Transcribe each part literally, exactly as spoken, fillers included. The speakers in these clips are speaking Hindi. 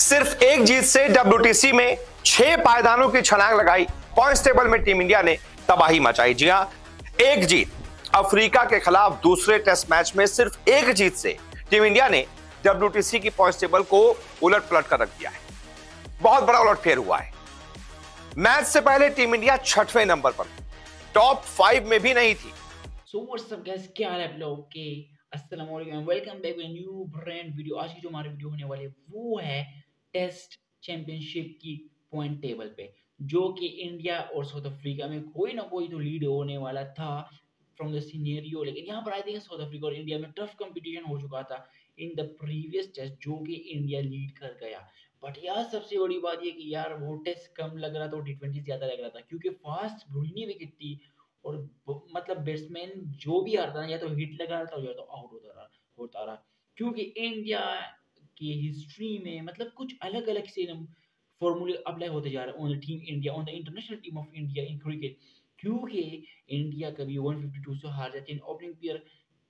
सिर्फ एक जीत से डब्ल्यूटीसी में छह पायदानों की छलांग लगाई। पॉइंट्स टेबल में टीम इंडिया ने तबाही मचाई। जी हां, एक जीत अफ्रीका के खिलाफ दूसरे टेस्ट मैच में सिर्फ एक जीत से टीम इंडिया ने डब्ल्यूटीसी की पॉइंट्स टेबल को उलट पलट कर रख दिया है। बहुत बड़ा उलटफेर हुआ है। मैच से पहले टीम इंडिया छठवें नंबर पर, टॉप फाइव में भी नहीं थी। So what's up guys, क्या हाल है आप लोग के? अस्सलाम वालेकुम, welcome back to a new brand video. आज की जो हमारी वीडियो होने वाली है वो है टेस्ट चैंपियनशिप की पॉइंट टेबल पे, जो कि इंडिया और साउथ अफ्रीका में कोई ना कोई तो लीड होने वाला था फ्रॉम द सीनेरियो। लेकिन यहाँ पर आई थिंक साउथ अफ्रीका और इंडिया में टफ कंपटीशन हो चुका था इन द प्रीवियस टेस्ट, जो कि इंडिया लीड कर गया। बट यार सबसे बड़ी बात ये कि यार वो टेस्ट कम लग रहा था और टी ट्वेंटी ज्यादा लग रहा था, क्योंकि फास्ट बॉलिंग विकेट थी और मतलब बैट्समैन जो भी आता ना या तो हिट लगा रहा था या तो आउट होता रहा होता रहा क्योंकि इंडिया की हिस्ट्री में मतलब कुछ अलग अलग से फॉर्मूले अप्लाई होते जा रहे हैं on the team India, on the international team of India in cricket. क्योंकि इंडिया कभी एक सौ बावन से हार जाती है इन ओपनिंग प्लेयर,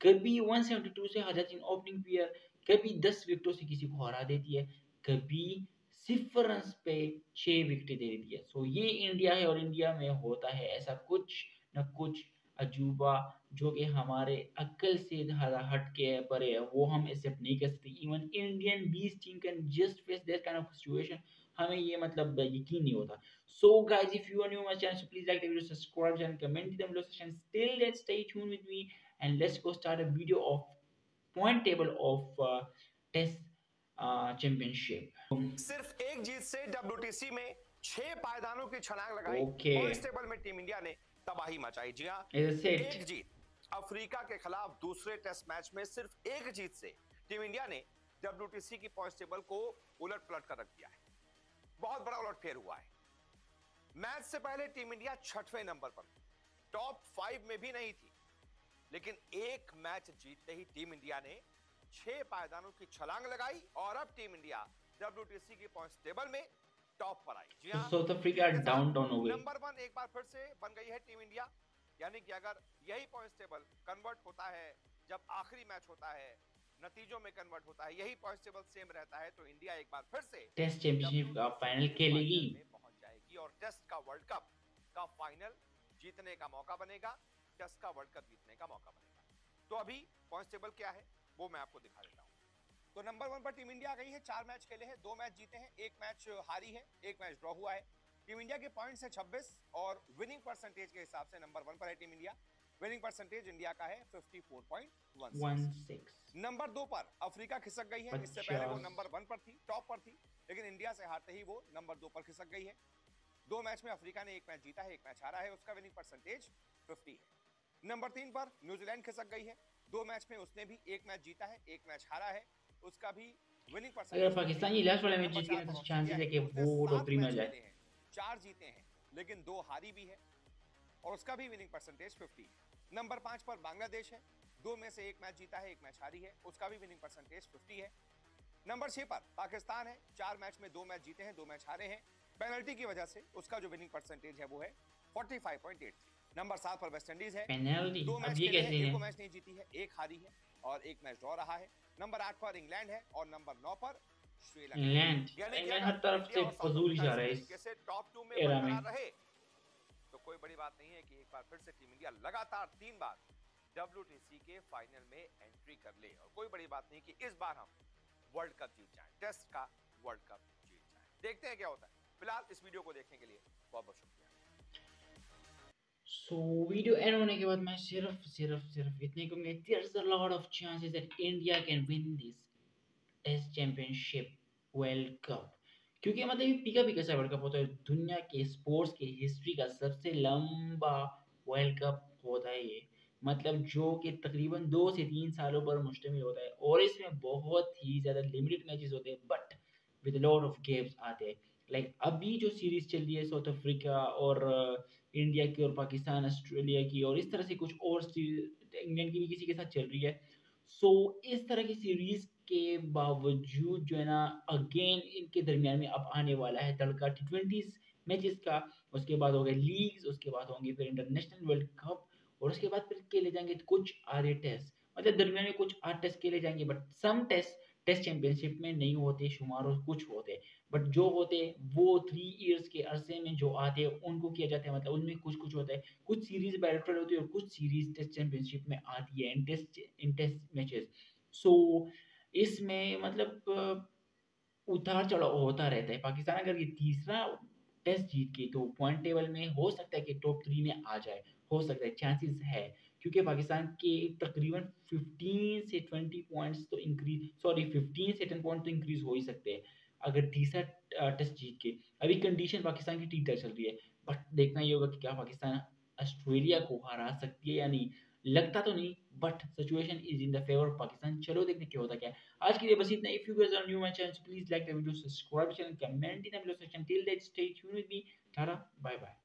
कभी एक सौ बहत्तर से हार जाती है इन ओपनिंग प्लेयर, कभी दस विकेटों से किसी को हरा देती है, कभी सिफर रन पे छह विकेट दे देती है। सो ये इंडिया है और इंडिया में होता है ऐसा कुछ ना कुछ अजूबा जो कि हमारे अक्ल से ज़्यादा हट के है, पर है वो हम एक्सेप्ट नहीं कर सकते। इवन इंडियन बीस team can just face that kind of situation, हमें ये मतलब यकीन नहीं होता। So guys, if you are new my channel so please like the video, subscribe and comment the video section. Still let's stay tune with me and let's go start a video of point table of test championship. सिर्फ एक जीत से डब्ल्यूटीसी में छह पायदानों की छलांग लगाई। पॉइंट्स टेबल में टीम इंडिया ने तबाही मचाई। जी हां, एक जीत अफ्रीका के खिलाफ दूसरे टेस्ट मैच में सिर्फ एक जीत से टीम इंडिया ने डब्ल्यूटीसी की पॉइंट्स टेबल को उलट-पलट कर रख दिया है। बहुत बड़ा उलटफेर हुआ है। मैच से पहले टीम इंडिया छठवें नंबर पर, टॉप फाइव में भी नहीं थी, लेकिन एक मैच जीतते ही टीम इंडिया ने छह पायदानों की छलांग लगाई और अब टीम इंडिया डब्ल्यूटीसी की पॉइंट्स टेबल में टॉप पर आई। जी हां, साउथ अफ्रीका डाउन डाउन हो गई। नंबर वन एक बार फिर से बन गई है टीम इंडिया। यानी कि अगर यही पॉइंट्स टेबल कन्वर्ट होता है, जब आखिरी मैच होता है नतीजों में कन्वर्ट होता है, यही पॉइंट्स टेबल सेम रहता है तो इंडिया एक बार फिर से टेस्ट चैंपियनशिप का फाइनल खेलेगी, पहुंच जाएगी और टेस्ट का वर्ल्ड कप का फाइनल जीतने का मौका बनेगा, टेस्ट का वर्ल्ड कप जीतने का मौका बनेगा। तो अभी पॉइंट्स टेबल क्या है वो मैं आपको दिखा देता हूँ। तो नंबर वन पर टीम इंडिया गई है। चार मैच खेले हैं, दो मैच जीते हैं, एक मैच हारी है, एक मैच ड्रॉ हुआ है। टीम इंडिया के पॉइंट्स है छब्बीस और विनिंग परसेंटेज के हिसाब से नंबर वन पर है team India. Winning percentage India का है चौवन पॉइंट एक छह। नंबर दो पर अफ्रीका खिसक गई है। इससे पहले वो नंबर वन पर थी, टॉप पर थी, लेकिन इंडिया से हारते ही वो नंबर दो पर खिसक गई है। दो मैच में अफ्रीका ने एक मैच जीता है, एक मैच हारा है, उसका विनिंग परसेंटेज पचास है। नंबर तीन पर न्यूजीलैंड खिसक गई है। दो मैच में उसने भी एक मैच जीता है, एक मैच हारा है, उसका भी विनिंग परसेंटेज। अगर पाकिस्तानी लास्ट वाले मैच जीत गया तो चांसेस है कि वो टॉप थ्री में जाए। चार जीते हैं लेकिन दो हारी भी है और उसका भी विनिंग परसेंटेज पचास। नंबर पाँच पर बांग्लादेश है। दो में से एक मैच जीता है, एक मैच हारी है, उसका भी विनिंग परसेंटेज पचास है। नंबर छह पर पाकिस्तान है। चार मैच में दो मैच जीते हैं, दो मैच हारे हैं, पेनल्टी की वजह से उसका जो विनिंग परसेंटेज है वो है पैंतालीस पॉइंट आठ। नंबर सात पर वेस्ट इंडीज है। दो मैच खेले हैं, एक मैच नहीं जीती है, एक हारी है और एक मैच ड्रॉ रहा है। नंबर आठ पर इंग्लैंड है और नंबर नौ पर श्रीलंका। इंग्लैंड हर तरफ से फजूल जा रहा है इस टॉप टू में बना रहे, तो कोई बड़ी बात नहीं है कि एक बार फिर से टीम इंडिया लगातार तीन बार डब्ल्यूटीसी के फाइनल में एंट्री कर ले और कोई बड़ी बात नहीं कि इस बार हम वर्ल्ड कप जीत जाए, टेस्ट का वर्ल्ड कप जीत जाए। देखते हैं क्या होता है। फिलहाल इस वीडियो को देखने के लिए बहुत बहुत शुक्रिया। सो वीडियो एंड होने के बाद मैं सिर्फ सिर्फ सिर्फ इतने कहूँगा, there is a lot of chances that India can win this test championship world cup, क्योंकि मतलब ये पीका पीका सा वर्ल्ड कप होता है। दुनिया के स्पोर्ट्स की हिस्ट्री का सबसे लंबा वर्ल्ड कप होता है ये, मतलब जो कि तकरीबन दो से तीन सालों पर मुश्तमिल होता है और इसमें बहुत ही ज़्यादा लिमिटेड मैचेस होते हैं, but with lot of games आते हैं। लाइक अभी जो सीरीज चल रही है साउथ अफ्रीका और इंडिया की और पाकिस्तान ऑस्ट्रेलिया की और इस तरह से कुछ और इंग्लैंड की भी किसी के साथ चल रही है। सो so, इस तरह की सीरीज के बावजूद जो है ना अगेन इनके दरमियान में अब आने वाला है तड़का टी ट्वेंटी मैचेस का, उसके बाद हो गए लीग्स, उसके बाद होंगे फिर इंटरनेशनल वर्ल्ड कप और उसके बाद फिर खेले जाएंगे कुछ आधे टेस्ट, मतलब दरमियान में कुछ आठ टेस्ट खेले जाएंगे, but some test test championship में नहीं होते शुमार और कुछ होते, बट जो होते वो थ्री इयर्स के अरसे में जो आते उनको किया जाता है, मतलब उनमें कुछ कुछ होता है, कुछ सीरीज बायलैटरल होती है और कुछ सीरीज टेस्ट चैंपियनशिप में आती है in test in test matches. So इसमें मतलब उतार चढ़ाव होता रहता है। पाकिस्तान अगर ये तीसरा टेस्ट जीत के तो पॉइंट टेबल में हो सकता है कि टॉप थ्री में आ जाए, हो सकता है, चांसेस है, क्योंकि पाकिस्तान के तकरीबन पंद्रह से बीस पॉइंट्स तो इंक्रीज सॉरी पंद्रह से दस पॉइंट तो इंक्रीज हो ही सकते हैं अगर तीसरा टेस्ट जीत के। अभी कंडीशन पाकिस्तान की ठीक चल रही है, बट देखना ये होगा कि क्या पाकिस्तान ऑस्ट्रेलिया को हरा सकती है या नहीं। लगता तो नहीं, but situation is in the favour of Pakistan. चलो देखने क्या होता क्या। आज के लिए बस इतना। If you guys are new my channel please like the video, subscribe channel, comment in the video section. Till that stay tuned with me. Tata, bye bye.